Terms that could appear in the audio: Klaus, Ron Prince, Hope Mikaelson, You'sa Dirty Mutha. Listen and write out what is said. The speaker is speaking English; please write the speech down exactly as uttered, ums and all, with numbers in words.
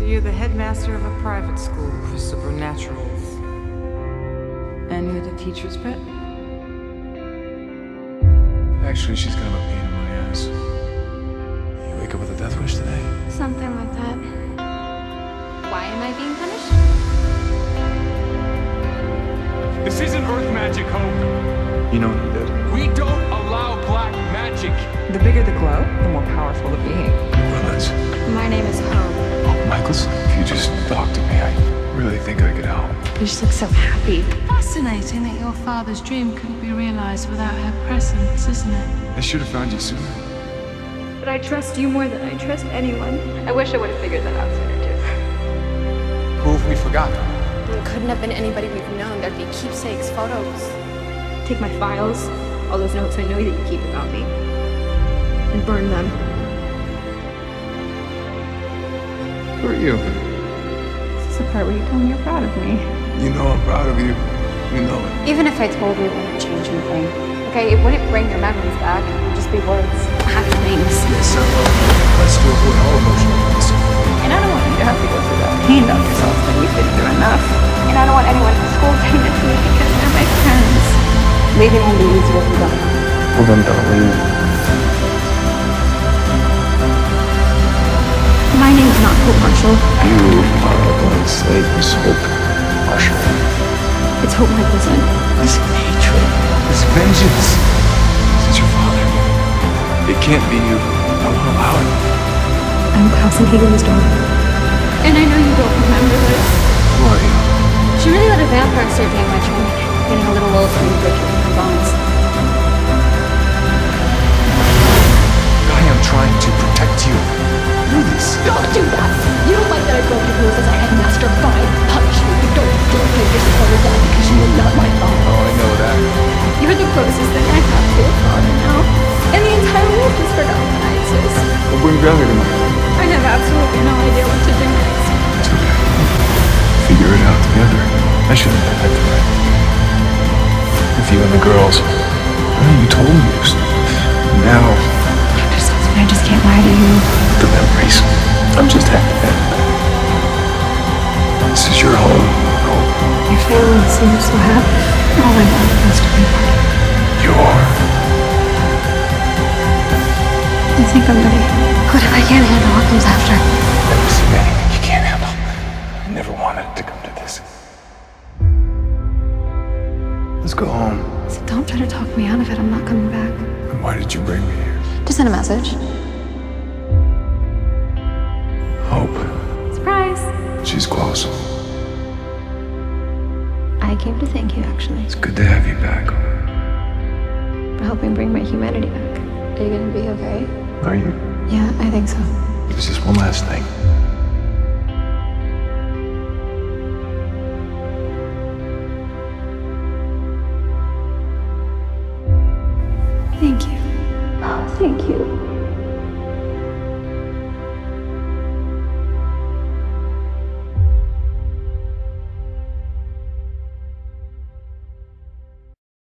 So you're the headmaster of a private school for supernaturals. And you're the teacher's pet? Actually, she's kind of a pain in my ass. You wake up with a death wish today? Something like that. Why am I being punished? This isn't Earth magic, Hope. You know what you did? We don't allow black magic. The bigger the glow, the more powerful the being. Willis. My name is Hope. Mikaelson, if you just talk to me, I really think I could help. You just look so happy. Fascinating that your father's dream couldn't be realized without her presence, isn't it? I should have found you sooner. But I trust you more than I trust anyone. I wish I would have figured that out sooner, too. Who have we forgotten? There couldn't have been anybody we've known. There'd be keepsakes, photos. Take my files, all those notes I know that you keep about me, and burn them. Who are you? This is the part where you tell me you're proud of me. You know I'm proud of you. You know it. Even if I told you, it wouldn't change anything. Okay, it wouldn't bring your memories back. It would just be words. Happy things. Yes, I love you. Let's do it with all emotional things. And I don't want you to have to go through that pain on yourself that you've been through enough. And I don't want anyone in school saying that to me because they're my friends. Maybe it won't be easier for them. Well, then don't leave. My name's not Hope Marshall. You are a blind slave, Miss Hope Marshall. It's Hope Mikaelson. This hatred, this vengeance. This is your father. It can't be you. I won't allow it. I'm Klaus and Hagen's daughter. And I know you don't remember this. Who are you? She really let a vampire start doing my training. Getting a little old and breaking her bones. I am trying to protect you. Don't do that! You don't like that I broke your rules as a headmaster. Fine, punish me. You don't feel like you're disappointed that because you are not my father. Oh, I know that. You're the closest thing I have to a father now. And the entire world has forgotten that I exist. We'll bring Gravity to my home. I have absolutely no idea what to do next. It's okay. Figure it out together. I shouldn't have had that. With you and the girls. I know you told me this. Now. I'm just husband. I just can't lie to you. The memories. I'm just happy to have that. This is your home. Your family seems so happy. All I want is to be part of it. You are. I think I'm ready. What if I can't handle what comes after? Never seen anything you can't handle. I never wanted it to come to this. Let's go home. So don't try to talk me out of it. I'm not coming back. Then why did you bring me here? To send a message. Hope. Surprise! She's close. I came to thank you, actually. It's good to have you back. For helping bring my humanity back. Are you gonna be okay? Are you? Yeah, I think so. There's just one last thing.